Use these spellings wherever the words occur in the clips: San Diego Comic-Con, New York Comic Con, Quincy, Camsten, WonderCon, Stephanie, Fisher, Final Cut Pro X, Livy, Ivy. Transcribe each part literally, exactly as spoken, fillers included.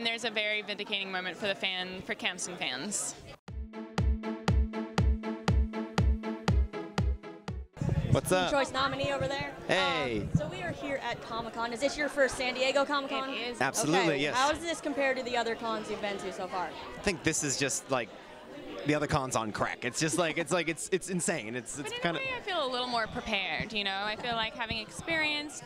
and there's a very vindicating moment for the fan, for Camsten fans. What's up? Choice nominee over there. Hey. Um, so we are here at Comic-Con. Is this your first San Diego Comic-Con? It is. Absolutely, okay. Yes. How does this compare to the other cons you've been to so far? I think this is just like the other cons on crack. It's just like it's like it's it's insane. It's it's kind of. I feel a little more prepared. You know, I feel like having experienced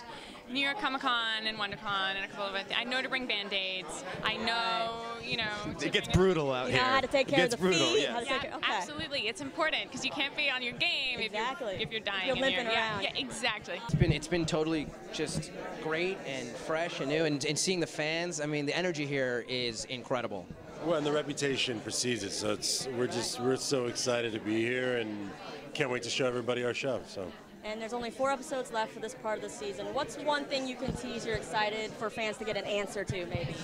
New York Comic Con and WonderCon and a couple of other things. I know to bring Band-Aids. I know, you know. It gets brutal out here. You know how to take care of the feet. Yeah, absolutely. It's important because you can't be on your game if you're, if you're dying. You're limping around. Yeah, exactly. It's been it's been totally just great and fresh and new, and, and seeing the fans. I mean, the energy here is incredible. Well, and the reputation precedes it, so it's we're just we're so excited to be here and can't wait to show everybody our show. So. And there's only four episodes left for this part of the season. What's one thing you can tease you're excited for fans to get an answer to, maybe?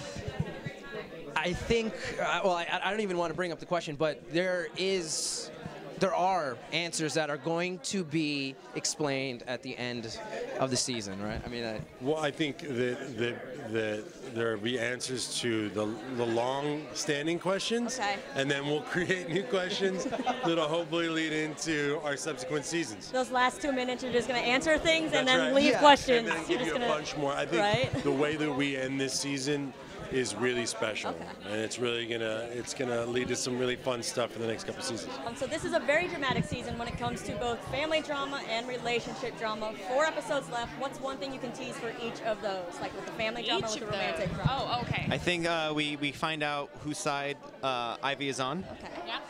I think, uh, well, I, I don't even want to bring up the question, but there is, there are answers that are going to be explained at the end of the season, right? I mean, I, well, I think that, that, that there will be answers to the, the long-standing questions, okay. And then we'll create new questions that'll hopefully lead into our subsequent seasons. Those last two minutes, you're just going to answer things That's and then right. leave yeah. questions. And then give you're you just a gonna, bunch more. I think right? the way that we end this season is really special, okay. And it's really gonna it's gonna lead to some really fun stuff for the next couple seasons. Um, so this is a very dramatic season when it comes to both family drama and relationship drama. Four episodes left. What's one thing you can tease for each of those, like with the family drama, each with the romantic those. drama? Oh, okay. I think uh, we we find out whose side uh, Ivy is on. Okay. Yeah.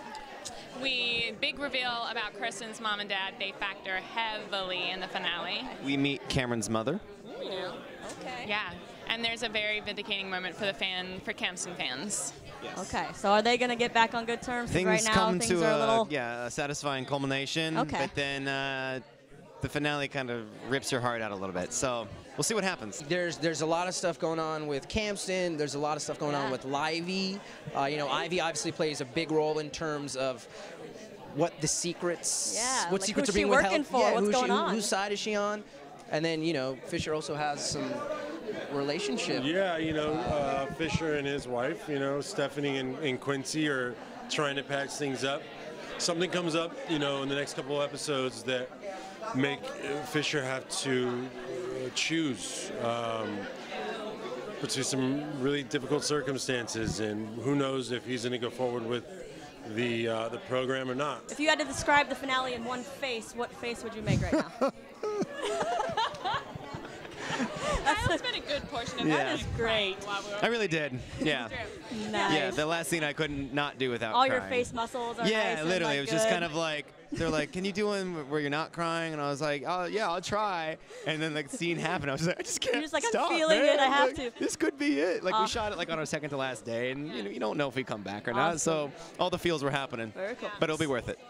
We big reveal about Kristen's mom and dad. They factor heavily in the finale. We meet Cameron's mother. You know. Okay. Yeah. And there's a very vindicating moment for the fan, for Camsten fans. Yes. Okay, so are they going to get back on good terms? Things right now, come things to are a, a little yeah, a satisfying culmination. Okay. But then uh, the finale kind of rips your heart out a little bit. So we'll see what happens. There's there's a lot of stuff going on with Camsten. There's a lot of stuff going yeah. on with Livy. Uh, you know, Ivy obviously plays a big role in terms of what the secrets, yeah, what like secrets are being withheld. For, yeah, what's who going she, on? Whose side is she on? And then, you know, Fisher also has some relationship. Yeah, you know, uh, Fisher and his wife, you know, Stephanie and, and Quincy are trying to patch things up. Something comes up, you know, in the next couple of episodes that make Fisher have to choose um, between some really difficult circumstances, and who knows if he's going to go forward with the uh, the program or not. If you had to describe the finale in one face, what face would you make right now? I spent a good portion of yeah. that is great. I really did. Yeah. Nice. Yeah, the last scene I couldn't not do without All crying. Your face muscles are Yeah, nice literally. It was good. Just kind of like, they're like, can you do one where you're not crying? And I was like, oh, yeah, I'll try. And then the like, scene happened. I was like, I just can't You're just like, stop, I'm feeling man. it. I have like, to. This could be it. Like, uh, we shot it like on our second to last day. And you know, you don't know if we come back or not. Awesome. So all the feels were happening. Very cool. But it'll be worth it.